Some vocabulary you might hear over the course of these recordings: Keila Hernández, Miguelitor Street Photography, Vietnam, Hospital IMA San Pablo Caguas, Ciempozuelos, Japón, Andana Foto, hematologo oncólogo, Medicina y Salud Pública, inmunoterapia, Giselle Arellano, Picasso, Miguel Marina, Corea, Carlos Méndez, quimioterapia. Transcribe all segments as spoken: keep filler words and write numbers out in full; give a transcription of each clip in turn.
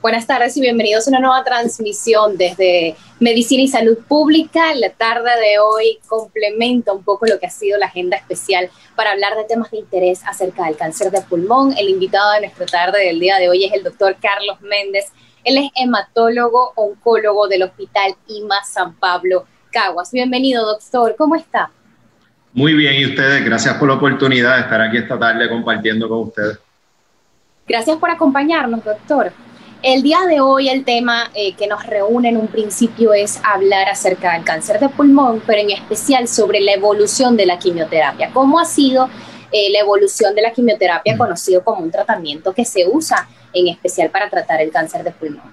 Buenas tardes y bienvenidos a una nueva transmisión desde Medicina y Salud Pública. La tarde de hoy complementa un poco lo que ha sido la agenda especial para hablar de temas de interés acerca del cáncer de pulmón. El invitado de nuestra tarde del día de hoy es el doctor Carlos Méndez. Él es hematólogo oncólogo del Hospital IMA San Pablo Caguas. Bienvenido, doctor. ¿Cómo está? Muy bien, y ustedes, gracias por la oportunidad de estar aquí esta tarde compartiendo con ustedes. Gracias por acompañarnos, doctor. El día de hoy el tema eh, que nos reúne en un principio es hablar acerca del cáncer de pulmón, pero en especial sobre la evolución de la quimioterapia. ¿Cómo ha sido eh, la evolución de la quimioterapia, conocido como un tratamiento que se usa en especial para tratar el cáncer de pulmón?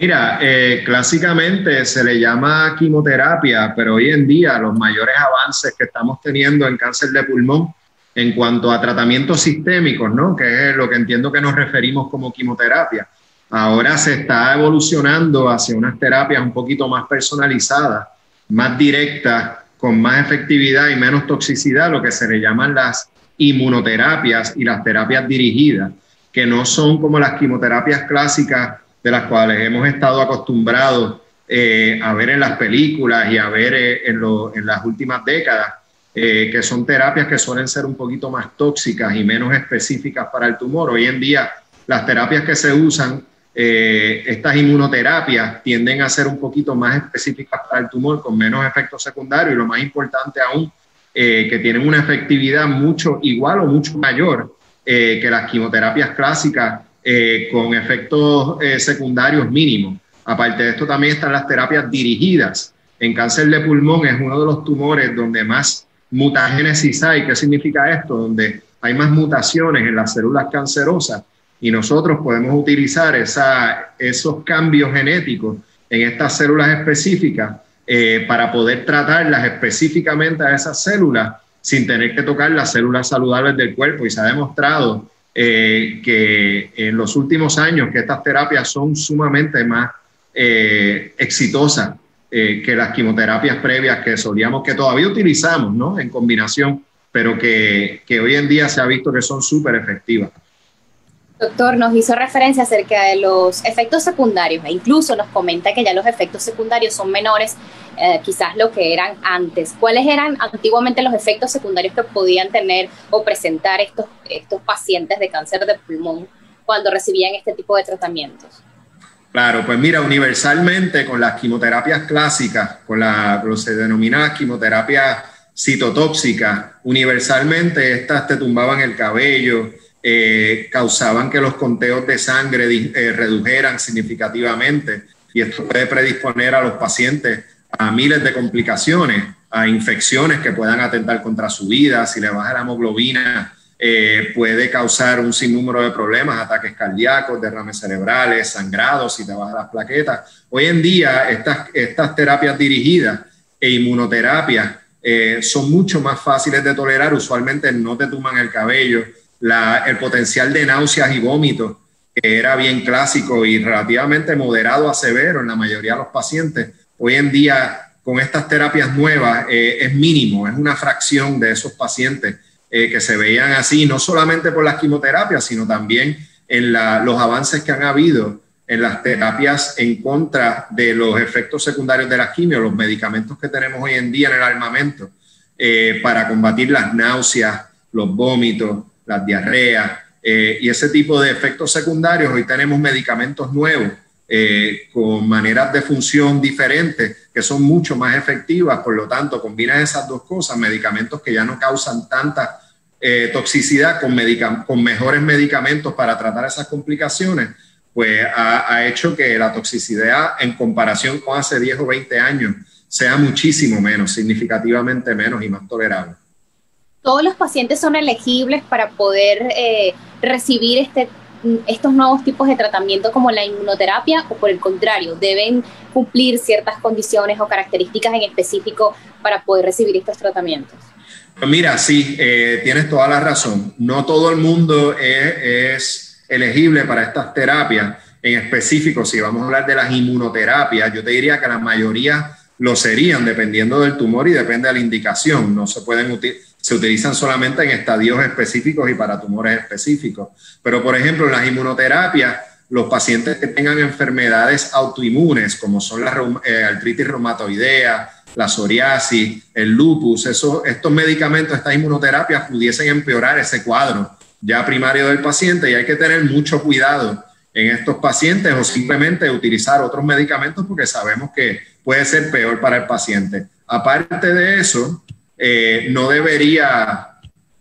Mira, eh, clásicamente se le llama quimioterapia, pero hoy en día los mayores avances que estamos teniendo en cáncer de pulmón en cuanto a tratamientos sistémicos, ¿no? Que es lo que entiendo que nos referimos como quimioterapia. Ahora se está evolucionando hacia unas terapias un poquito más personalizadas, más directas, con más efectividad y menos toxicidad, lo que se le llaman las inmunoterapias y las terapias dirigidas, que no son como las quimioterapias clásicas de las cuales hemos estado acostumbrados eh, a ver en las películas y a ver eh, en, lo, en las últimas décadas. Eh, que son terapias que suelen ser un poquito más tóxicas y menos específicas para el tumor. Hoy en día las terapias que se usan, eh, estas inmunoterapias, tienden a ser un poquito más específicas para el tumor, con menos efectos secundarios y lo más importante aún, eh, que tienen una efectividad mucho igual o mucho mayor eh, que las quimioterapias clásicas eh, con efectos eh, secundarios mínimos. Aparte de esto también están las terapias dirigidas. En cáncer de pulmón es uno de los tumores donde más mutagénesis hay. ¿Qué significa esto? Donde hay más mutaciones en las células cancerosas y nosotros podemos utilizar esa, esos cambios genéticos en estas células específicas eh, para poder tratarlas específicamente a esas células sin tener que tocar las células saludables del cuerpo. Y se ha demostrado eh, que en los últimos años que estas terapias son sumamente más eh, exitosas Eh, que las quimioterapias previas que solíamos, que todavía utilizamos, ¿no? En combinación, pero que, que hoy en día se ha visto que son súper efectivas. Doctor, nos hizo referencia acerca de los efectos secundarios e incluso nos comenta que ya los efectos secundarios son menores, eh, quizás lo que eran antes. ¿Cuáles eran antiguamente los efectos secundarios que podían tener o presentar estos, estos pacientes de cáncer de pulmón cuando recibían este tipo de tratamientos? Claro, pues mira, universalmente con las quimioterapias clásicas, con las lo se denomina quimioterapia citotóxica, universalmente estas te tumbaban el cabello, eh, causaban que los conteos de sangre eh, redujeran significativamente y esto puede predisponer a los pacientes a miles de complicaciones, a infecciones que puedan atentar contra su vida. Si le baja la hemoglobina, Eh, puede causar un sinnúmero de problemas, ataques cardíacos, derrames cerebrales, sangrados, si te bajan las plaquetas. Hoy en día estas, estas terapias dirigidas e inmunoterapias eh, son mucho más fáciles de tolerar, usualmente no te tuman el cabello, la, el potencial de náuseas y vómitos, que era bien clásico y relativamente moderado a severo en la mayoría de los pacientes. Hoy en día con estas terapias nuevas eh, es mínimo, es una fracción de esos pacientes Eh, que se veían así, no solamente por las quimioterapias, sino también en la, los avances que han habido en las terapias en contra de los efectos secundarios de las quimios, los medicamentos que tenemos hoy en día en el armamento eh, para combatir las náuseas, los vómitos, las diarreas eh, y ese tipo de efectos secundarios. Hoy tenemos medicamentos nuevos eh, con maneras de función diferentes que son mucho más efectivas. Por lo tanto, combinas esas dos cosas, medicamentos que ya no causan tanta eh, toxicidad con, medica con mejores medicamentos para tratar esas complicaciones, pues ha, ha hecho que la toxicidad en comparación con hace diez o veinte años sea muchísimo menos, significativamente menos y más tolerable. ¿Todos los pacientes son elegibles para poder eh, recibir este estos nuevos tipos de tratamiento como la inmunoterapia o por el contrario, deben cumplir ciertas condiciones o características en específico para poder recibir estos tratamientos? Mira, sí, eh, tienes toda la razón. No todo el mundo es, es elegible para estas terapias en específico. Si vamos a hablar de las inmunoterapias, yo te diría que la mayoría lo serían dependiendo del tumor y depende de la indicación. No se pueden utilizar. se utilizan solamente en estadios específicos y para tumores específicos. Pero, por ejemplo, en las inmunoterapias, los pacientes que tengan enfermedades autoinmunes, como son la eh, artritis reumatoidea, la psoriasis, el lupus, eso, estos medicamentos, estas inmunoterapias pudiesen empeorar ese cuadro ya primario del paciente, y hay que tener mucho cuidado en estos pacientes o simplemente utilizar otros medicamentos porque sabemos que puede ser peor para el paciente. Aparte de eso, eh, no debería,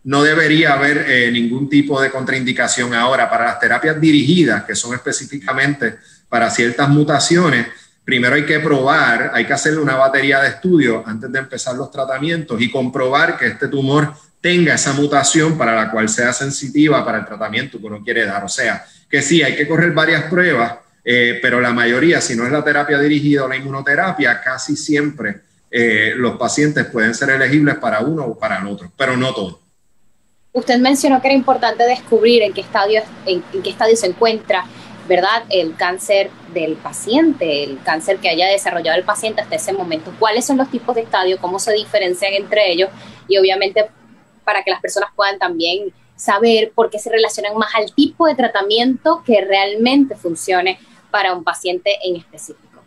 no debería haber eh, ningún tipo de contraindicación ahora para las terapias dirigidas, que son específicamente para ciertas mutaciones. Primero hay que probar, hay que hacerle una batería de estudios antes de empezar los tratamientos y comprobar que este tumor tenga esa mutación para la cual sea sensitiva para el tratamiento que uno quiere dar. O sea, que sí, hay que correr varias pruebas, eh, pero la mayoría, si no es la terapia dirigida o la inmunoterapia, casi siempre eh, los pacientes pueden ser elegibles para uno o para el otro, pero no todos. Usted mencionó que era importante descubrir en qué estadio, en, en qué estadio se encuentra, ¿verdad?, el cáncer del paciente, el cáncer que haya desarrollado el paciente hasta ese momento. ¿Cuáles son los tipos de estadios? ¿Cómo se diferencian entre ellos? Y obviamente para que las personas puedan también saber por qué se relacionan más al tipo de tratamiento que realmente funcione para un paciente en específico.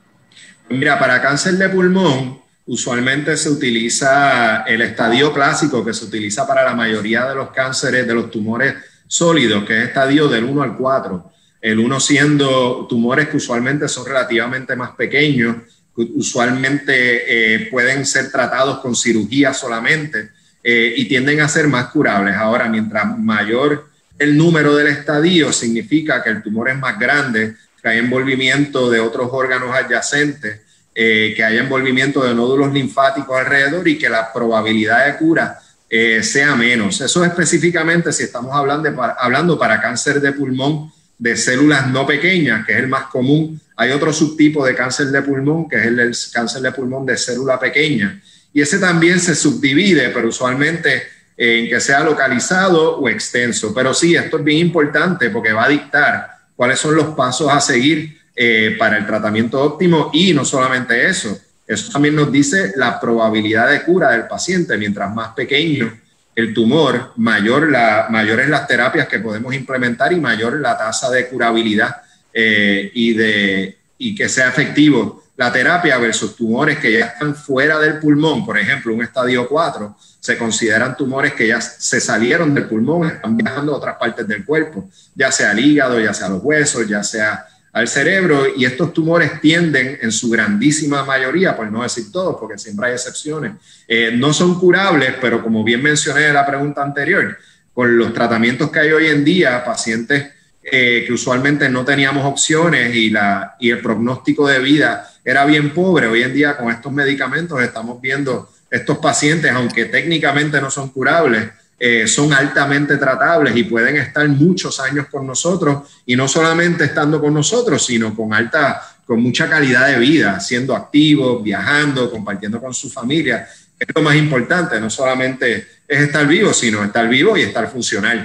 Mira, para cáncer de pulmón usualmente se utiliza el estadio clásico que se utiliza para la mayoría de los cánceres, de los tumores sólidos, que es estadio del uno al cuatro. El uno siendo tumores que usualmente son relativamente más pequeños, que usualmente eh, pueden ser tratados con cirugía solamente eh, y tienden a ser más curables. Ahora, mientras mayor el número del estadio, significa que el tumor es más grande, que hay envolvimiento de otros órganos adyacentes, eh, que hay envolvimiento de nódulos linfáticos alrededor y que la probabilidad de cura eh, sea menos. Eso específicamente si estamos hablando, de, hablando para cáncer de pulmón de células no pequeñas, que es el más común. Hay otro subtipo de cáncer de pulmón, que es el, el cáncer de pulmón de célula pequeña. Y ese también se subdivide, pero usualmente eh, en que sea localizado o extenso. Pero sí, esto es bien importante porque va a dictar cuáles son los pasos a seguir eh, para el tratamiento óptimo. Y no solamente eso, eso también nos dice la probabilidad de cura del paciente. Mientras más pequeño el tumor, mayor, la, mayor es las terapias que podemos implementar y mayor la tasa de curabilidad eh, y, de, y que sea efectivo la terapia versus tumores que ya están fuera del pulmón. Por ejemplo, un estadio cuatro se consideran tumores que ya se salieron del pulmón, están viajando a otras partes del cuerpo, ya sea al hígado, ya sea a los huesos, ya sea al cerebro, y estos tumores tienden en su grandísima mayoría, por no decir todos, porque siempre hay excepciones, eh, no son curables, pero como bien mencioné en la pregunta anterior, con los tratamientos que hay hoy en día, pacientes eh, que usualmente no teníamos opciones y, la, y el pronóstico de vida era bien pobre, hoy en día con estos medicamentos estamos viendo estos pacientes, aunque técnicamente no son curables, Eh, son altamente tratables y pueden estar muchos años con nosotros y no solamente estando con nosotros, sino con alta, con mucha calidad de vida, siendo activos, viajando, compartiendo con su familia. Es lo más importante, no solamente es estar vivo, sino estar vivo y estar funcional.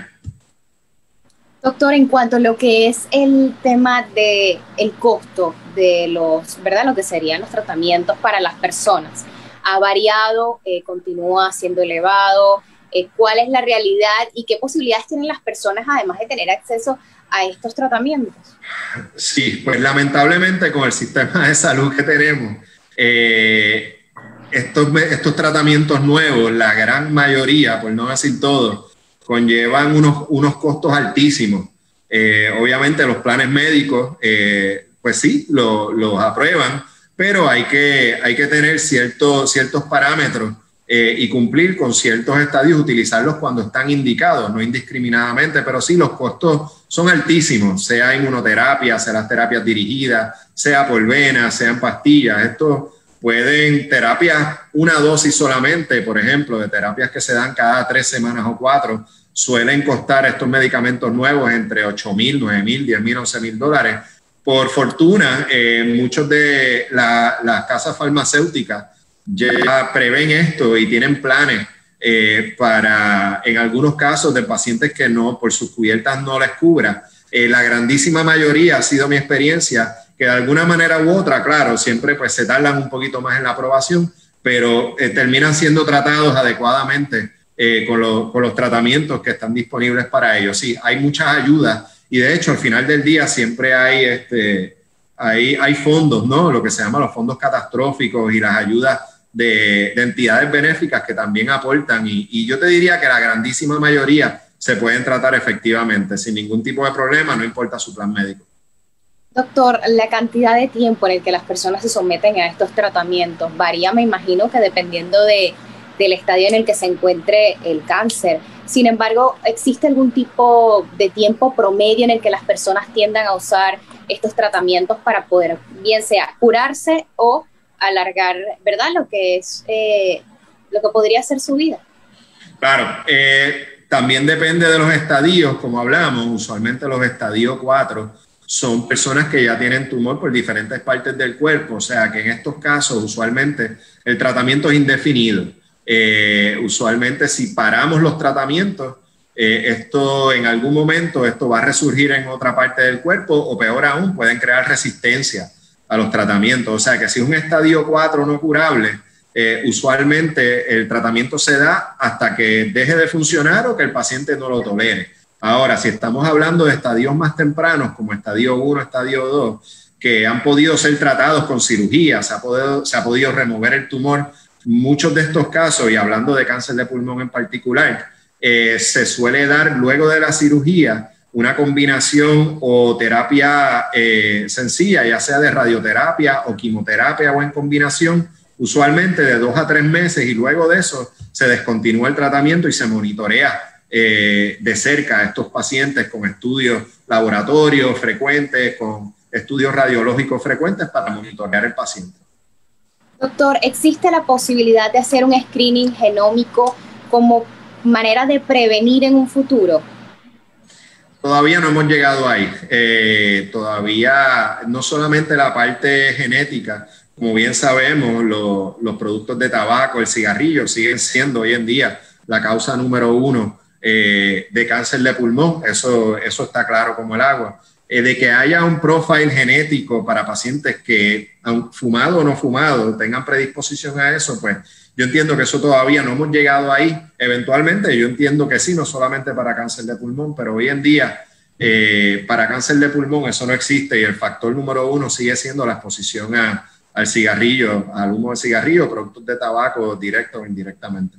Doctor, en cuanto a lo que es el tema de el costo de los, ¿verdad?, lo que serían los tratamientos para las personas, ha variado, eh, continúa siendo elevado. Eh, ¿Cuál es la realidad y qué posibilidades tienen las personas además de tener acceso a estos tratamientos? Sí, pues lamentablemente con el sistema de salud que tenemos, eh, estos, estos tratamientos nuevos, la gran mayoría, por no decir todo, conllevan unos, unos costos altísimos. Eh, obviamente los planes médicos, eh, pues sí, lo, los aprueban, pero hay que, hay que tener cierto, ciertos parámetros Eh, y cumplir con ciertos estadios, utilizarlos cuando están indicados, no indiscriminadamente, pero sí los costos son altísimos, sea inmunoterapia, sea las terapias dirigidas, sea por venas, sea en pastillas. Esto pueden terapias, una dosis solamente, por ejemplo, de terapias que se dan cada tres semanas o cuatro, suelen costar estos medicamentos nuevos entre ocho mil, nueve mil, diez mil, once mil dólares. Por fortuna, eh, muchos de la, las casas farmacéuticas ya prevén esto y tienen planes eh, para, en algunos casos, de pacientes que no, por sus cubiertas no les cubra. Eh, la grandísima mayoría, ha sido mi experiencia, que de alguna manera u otra, claro, siempre pues se tardan un poquito más en la aprobación, pero eh, terminan siendo tratados adecuadamente eh, con, lo, con los tratamientos que están disponibles para ellos. Sí, hay muchas ayudas y de hecho al final del día siempre hay, este, hay, hay fondos, ¿no? Lo que se llama los fondos catastróficos y las ayudas de, de entidades benéficas que también aportan y, y yo te diría que la grandísima mayoría se pueden tratar efectivamente sin ningún tipo de problema, no importa su plan médico. Doctor, la cantidad de tiempo en el que las personas se someten a estos tratamientos varía, me imagino, que dependiendo de, del estadio en el que se encuentre el cáncer. Sin embargo, ¿existe algún tipo de tiempo promedio en el que las personas tiendan a usar estos tratamientos para poder, bien sea curarse o alargar, ¿verdad?, lo que es, eh, lo que podría ser su vida? Claro, eh, también depende de los estadios, como hablamos, usualmente los estadios cuatro, son personas que ya tienen tumor por diferentes partes del cuerpo, o sea que en estos casos usualmente el tratamiento es indefinido. Eh, usualmente si paramos los tratamientos, eh, esto en algún momento esto va a resurgir en otra parte del cuerpo o peor aún pueden crear resistencia a los tratamientos. O sea que si es un estadio cuatro no curable, eh, usualmente el tratamiento se da hasta que deje de funcionar o que el paciente no lo tolere. Ahora, si estamos hablando de estadios más tempranos, como estadio uno, estadio dos, que han podido ser tratados con cirugía, se ha podido, se ha podido remover el tumor, muchos de estos casos, y hablando de cáncer de pulmón en particular, eh, se suele dar luego de la cirugía una combinación o terapia eh, sencilla, ya sea de radioterapia o quimioterapia o en combinación, usualmente de dos a tres meses, y luego de eso se descontinúa el tratamiento y se monitorea Eh, de cerca a estos pacientes con estudios laboratorios frecuentes, con estudios radiológicos frecuentes para monitorear el paciente. Doctor, ¿existe la posibilidad de hacer un screening genómico como manera de prevenir en un futuro? Todavía no hemos llegado ahí. Eh, todavía no solamente la parte genética, como bien sabemos, lo, los productos de tabaco, el cigarrillo, siguen siendo hoy en día la causa número uno Eh, de cáncer de pulmón, eso, eso está claro como el agua. Eh, de que haya un profile genético para pacientes que, fumado o no fumado, tengan predisposición a eso, pues yo entiendo que eso todavía no hemos llegado ahí. Eventualmente yo entiendo que sí, no solamente para cáncer de pulmón, pero hoy en día eh, para cáncer de pulmón eso no existe y el factor número uno sigue siendo la exposición a, al cigarrillo, al humo de cigarrillo, productos de tabaco directo o indirectamente.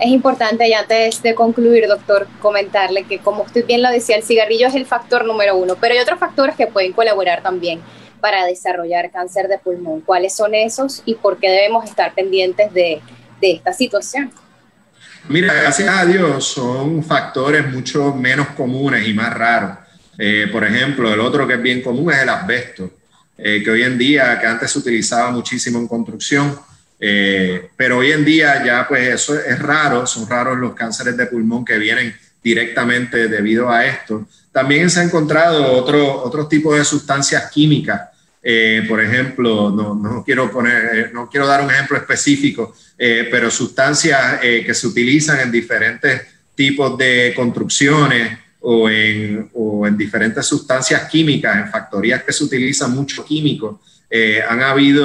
Es importante, ya antes de concluir, doctor, comentarle que, como usted bien lo decía, el cigarrillo es el factor número uno, pero hay otros factores que pueden colaborar también para desarrollar cáncer de pulmón. ¿Cuáles son esos y por qué debemos estar pendientes de, de esta situación? Mira, gracias a Dios son factores mucho menos comunes y más raros. Eh, por ejemplo, el otro que es bien común es el asbesto, eh, que hoy en día, que antes se utilizaba muchísimo en construcción, Eh, pero hoy en día ya pues eso es raro, son raros los cánceres de pulmón que vienen directamente debido a esto. También se han encontrado otro, otro tipo de sustancias químicas, eh, por ejemplo, no, no, quiero poner, no quiero dar un ejemplo específico, eh, pero sustancias eh, que se utilizan en diferentes tipos de construcciones o en, o en diferentes sustancias químicas, en factorías que se utilizan mucho químico. Eh, han habido,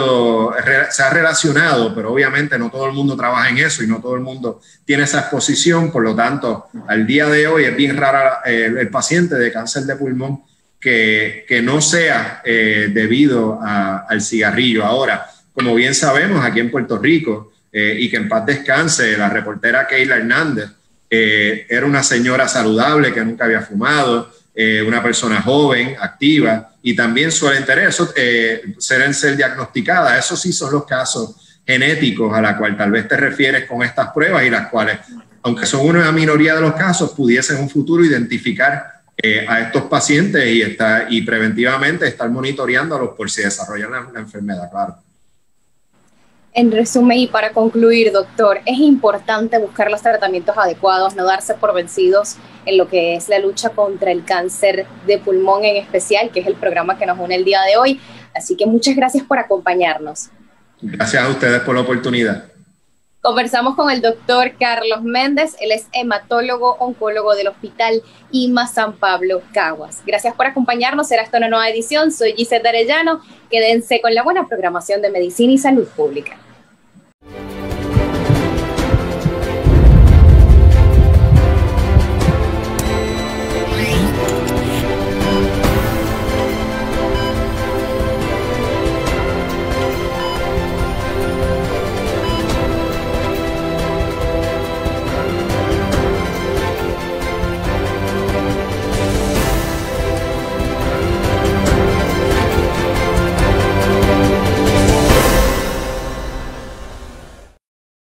se ha relacionado, pero obviamente no todo el mundo trabaja en eso y no todo el mundo tiene esa exposición, por lo tanto, al día de hoy es bien raro eh, el paciente de cáncer de pulmón que, que no sea eh, debido a, al cigarrillo. Ahora, como bien sabemos, aquí en Puerto Rico, eh, y que en paz descanse, la reportera Keila Hernández eh, era una señora saludable que nunca había fumado, eh, una persona joven, activa, y también suelen tener eso, eh, suelen ser diagnosticadas. Esos sí son los casos genéticos a la cual tal vez te refieres con estas pruebas y las cuales, aunque son una minoría de los casos, pudiesen en un futuro identificar eh, a estos pacientes y, estar, y preventivamente estar monitoreándolos por si desarrollan la, la enfermedad, claro. En resumen y para concluir, doctor, es importante buscar los tratamientos adecuados, no darse por vencidos en lo que es la lucha contra el cáncer de pulmón en especial, que es el programa que nos une el día de hoy. Así que muchas gracias por acompañarnos. Gracias a ustedes por la oportunidad. Conversamos con el doctor Carlos Méndez, él es hematólogo, oncólogo del Hospital IMA San Pablo Caguas. Gracias por acompañarnos, será esta una nueva edición. Soy Giselle Arellano, quédense con la buena programación de Medicina y Salud Pública.